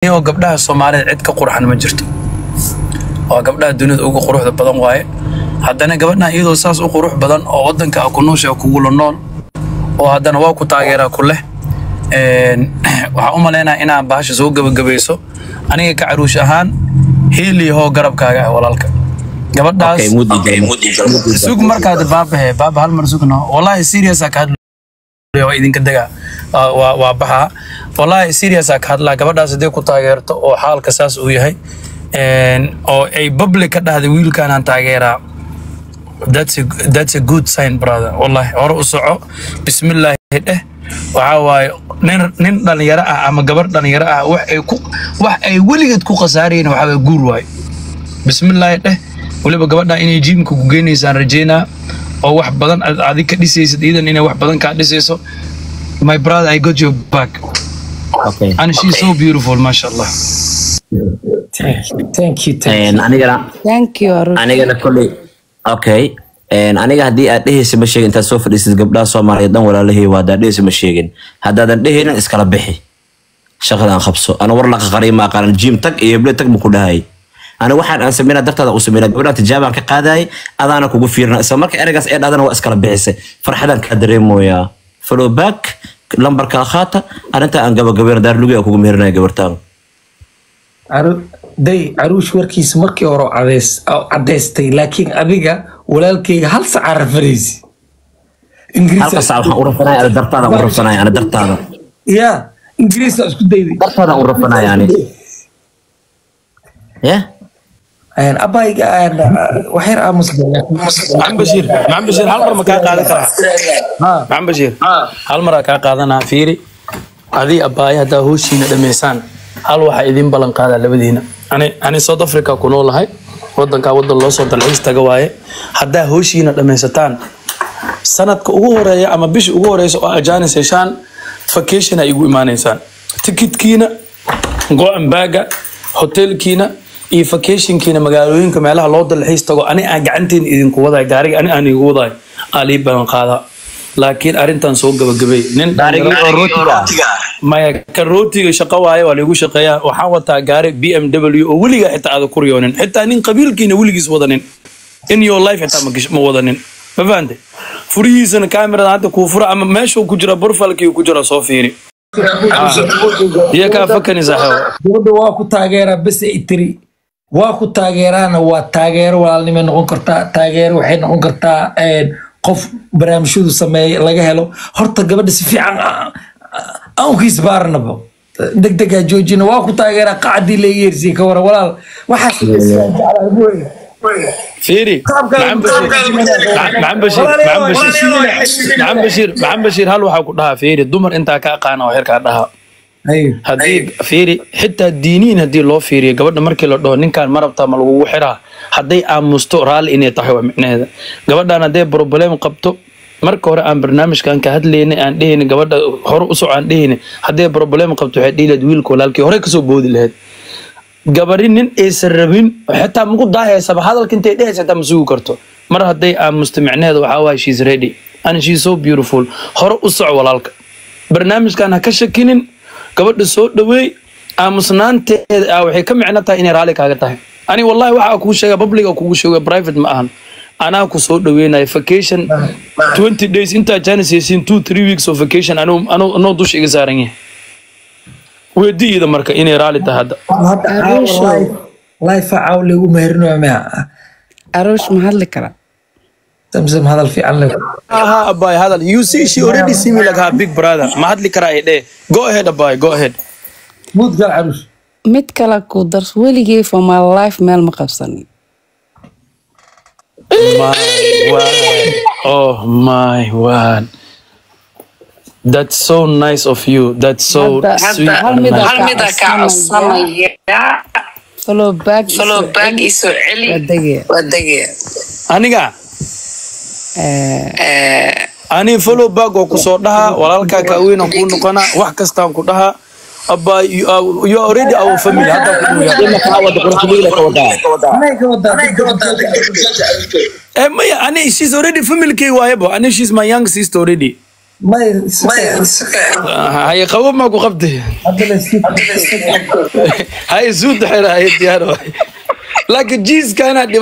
iyo gabdhaha Soomaaliyeed cid ka qurxan ma jirto oo gabdhaha dunida ugu quruxda badan waaye haddana gabadhna iyadoo saas u qurux badan oo wadanka ku nooshay kugu la nool oo haddana waa ku taageera ku leh waxa u maleynaa inaan baasha soo gabagabayso aniga ka caruush ahaan heeliyo garabkaaga walaalka gabadhaas suuq markaad baabahay baaba hal mar suuqna wallahi serious ah kaad waa idinka daga waa baxa wallahi serious ah kaad la gabadhaas adeeg ku taageerto oo xaalka saas uu yahay oo ay public ka dhahday wiilkan aan taageeraa that's a good sign brother wallahi hore u soco bismillah eh waxa way nin dhalinyaro ah ama gabadh dhalinyaro ah wax ay waligeed ku qasaareen waxa way guur way bismillah eh waliba gabadha inay gymka ku geenaysan rajeena oo wax badan aad ka dhisaysid idan inay wax badan ka dhisayso my brother I got your back okay and she's so beautiful mashallah thank you anigana kulli okay aniga hadii aad dheheyso ma sheegin ta soo fadhiisay gabdhaha Soomaaliyeed dhan walaalahay waad dheheyso ma sheegin hadaadan dheheyna iskala bixi shaqadan qabso ana war la qariima qaran gym tag iyo bled tag ma ku dhahay أنا واحد أنا سمينا دكتور أو سمينا جبران تجابا كقاضي هذا أنا كوجو فيرنا سمرك أرجع سأل هذا أنا وأسكر بعسى فرحنا كدريم ويا فلو باك لمبر كالخاطة أنا أنت أنا جاب جبران دار لوجي أكو مهرنا جبرتان داي عروش وركي سمرك أورو عدس أو عدس تي لكن أبيجا ولا الكي هل سعر فريزي إنجليزي هل سعر أورفناي أنا درتانا أورفناي أنا درتانا يا إنجليزي أسكت داي درتانا أورفناي يعني يا أنا أبايك أنا وحير عم بشير هالمرة كان قاعد كراه عم بشير هالمرة كان قاعد أنا فيري هذه أبايها ده هو شيء ندميسان هل واحد يدين بلن قاعد على بدينا أنا صوت أفريقيا كنول هاي ودن كود الله صوت العيس تجواي هذا هو شيء ندميستان سنة كأوهرة يا أما بيش أوهرة سواء أجانس إنسان فكيشنا يجوا إيمان إنسان تكيت كينا قام باجا هوتيل كينا إيه فكيشين كنا مقالوين كمالها لود الحيس تقو أنا أجعنتين إذن قوضاي داري أنا قوضاي قاليب بنقاضا لكن أرنتان سوق بقبي نن روتيا ما كروتيا شقاوة وليقو شقيا وحاول تجاري BMW وليجا حتى هذا كوريونين حتى نن قبيل كنا وليجس وضنين in your life حتى ما كش موضنين ما فهمت فريزن كاميرا عندك كوفرة أما ماشوا كجرا برفلك وكجرا صافيري يا كافكني زهوا برضو واقو تجارة بس إتري واخو تاجرنا وتاجر والنمن أنكرتا تاجر وحين أنكرتا قف برام شو سمي لجهله هرت قبل سفي عن أنكيس بارنبه دك جوجين واخو تاجر قاعد يلير زي كورا ولا وحش فيري معم بشير هل وحقولها فيري دمر أنت كأقانة وحير كأنها هدي فيري حتى الدينين هدي الله فيري قبلنا مركي لردوه نين كان مربطة ملغو وحرا هدي عام مستقرال إني طحيوة من هذا قبلنا أنا دي بروبليم قبطو مركو عن برنامج كان كهد ليني عن ديني قبلنا هرقصو عن ديني هدي بروبليم قبطو حدي لدويلكو لالكي هريكسو بودي لهد قبلين نين إيسربين حتى مقو داهي سبا هذا لكن تيديه ستا مسوو كرتو مر هدي عام مستمعنا هذا وحاواي she's ready and she's so beautiful هرقصو ولالك برنامج كان هكشكينين قبل الصوت دوي أمسنان أو حكم عنا تا إني رالك هذا أنا والله واحد أكون شيء ببليك أكون شيء برايفت معهن أنا أكون صوت دوي ناي فكيشن 20 days إنت جانس يسين 2-3 weeks of vacation أنا دوش إجازارينه ودي إذا مرك إني رالك هذا الله يفعل له مهرنا مع أروش مهلك را تمزم هذا الفعل لك ها أباي هذا you see she already see me like her big brother ما هاد لك رأي ده go ahead أباي go ahead مود قال عروش ميت كلا كودرس ولي جي for my life مال مقبصني oh my word that's so nice of you that's so sweet هالمدة كأصلا يا follow back is really ودقيق أنيقا أنا فلو باقو كسرها ولا الكاكاوين أكون قنا وحكستام كلها أبا يو أريد أو فميل هذا كله يعني أنا she's already family كي واهبه أنا she's my young sister already هاي قوم ماكو خبده هاي زود حيرة هاي الديار لكن جيز كان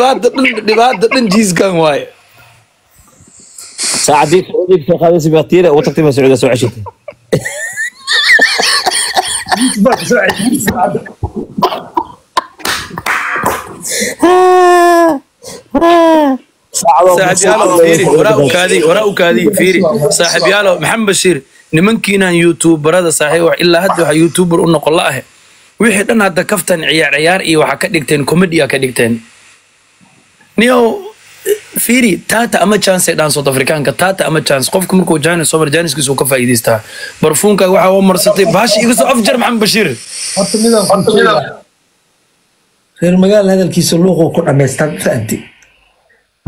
دباد جيز كان واي ساعدي سعودي بخمس بطيرة وتكتب سعودي سو عشتي صاحب يالو فيري وراء كادي فيري صاحب يالو محمد بشير نمنكينا يوتيوبر هذا صحيح إلا هدو حي يوتيوبر أنه قلقه ويحد أنا هذا كفتن عيار إيه وحكادكتين كوميديا كادكتين نيو فيري تاتا أما تشانس دان صوت أفريكان تاتا أما تشانس قفكم لكو جانس صبر جانس كيسو كفا إيديستا برفونك وحا ومرسطي باش إيقصو أفجر محمد بشير حطم غير مقال هذا الكيس اللوغ وكل عم يستمتعني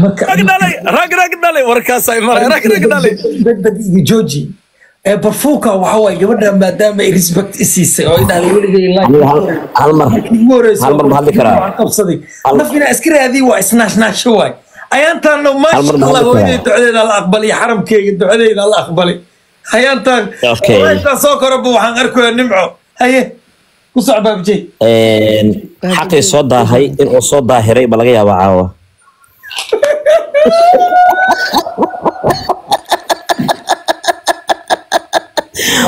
راك دالي وركاساي مرة راك دالي بدي جوجي برفوكا وحوي جبنا ما دام إكسبكت إسيس وإذا يقول لي لا هالمرة بهالذكرى صدق نفينا أسكري هذه وإسناش شوي أيان ترى لو ما شاء الله ويدي تعلينا الأقبلي حرم كي تعلينا الأقبلي أيان ترى والله إذا سكر أبو حنركو نمعه هيه وصعب بجي حقي صدى هاي إن صدى هري بلغيها بعوة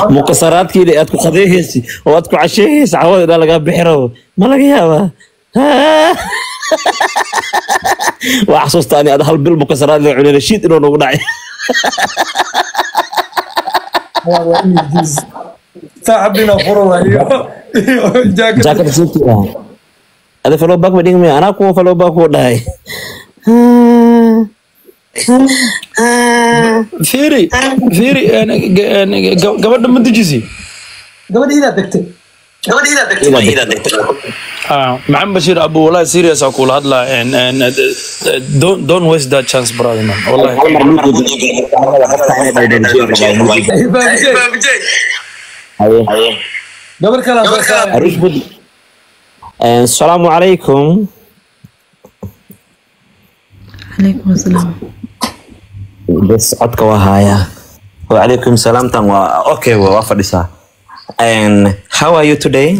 مكسرات كده أتكو خذيهس وأتكو عشيهس عوض إذا لقى بحرو ما لقيها ها وأحسوس تاني أدخل بالمكسرات اللي عنا نشيد إنه نقنعي صاحبنا فروا اليوم جاكر سنتي هذا فلو باك بدين مي أنا كو فلو باك وداي فيري أنا قبل ما تجيزي قبل إذا دكتور محمد بشير أبو والله سيريس أقول هذا لا إن don't waste that chance brother man والله السلام عليكم. عليكم السلام. بس عدك وهايا. وعليكم السلام تنوا. أوكي وافرسا. And how are you today?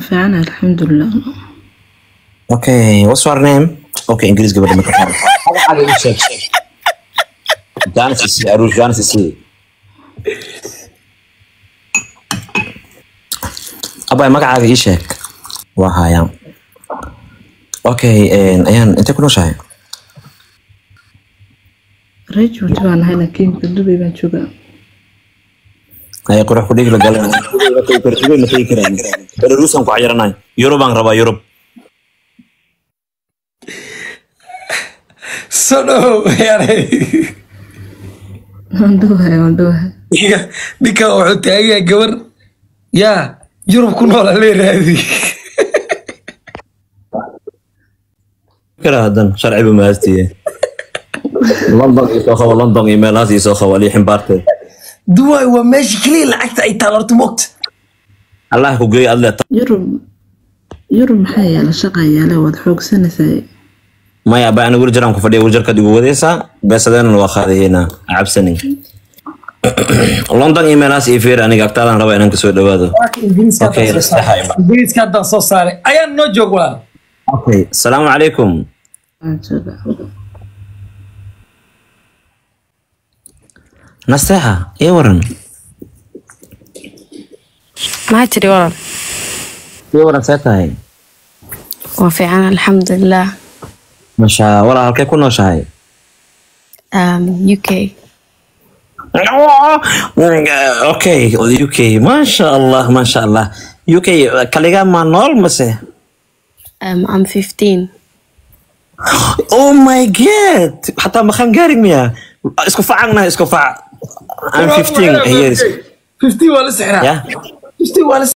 فعنا الحمد لله. Okay. What's your name? Okay. English قبل ما تفهم. جانسي أروش جانسي. أبا مقعد يشك وهايا أوكي أيان أنت كنوش هاي رجل جوان هاي لكن بدوبي بنشوفه هاي كروح كديك لقالنا كروح ما في كراني الروس هم كعيرنا يوروب عن ربا يوروب صنو يا ري عندوها ديكا وحتى هي جبر يا يروب كنول الليلة هذه كره هذا شرعي بما هستي لندن يسوخوا لندن إيميلات يسوخوا لي حمبارتي دواي وماشي كليل عكت أي تالرت موقت الله كوجي الله يروب حي على شقي على وضع حوق سنة ساي ما يبقى أنا ورجرام كفدي ورجرك دقوا ديسا بس هذا الواخر هنا عب سنين لندن إيميلات إيفير أنا قاعد أنا ربع أنا كسوي دواده أوكي استحايب إنجليز كده صار أيا نوجو ولا أوكي السلام عليكم نصيحة إيه ورن ما تري ورن إيه ورن ساعتها وفي عنا الحمد لله مش ولا هالك كنا شاي UK أوكي UK ما شاء الله UK كليجا ما نول مسه I'm 15. Oh my god! Hatta makan garing ya. Iskufang. I'm 15 years. 15 walas.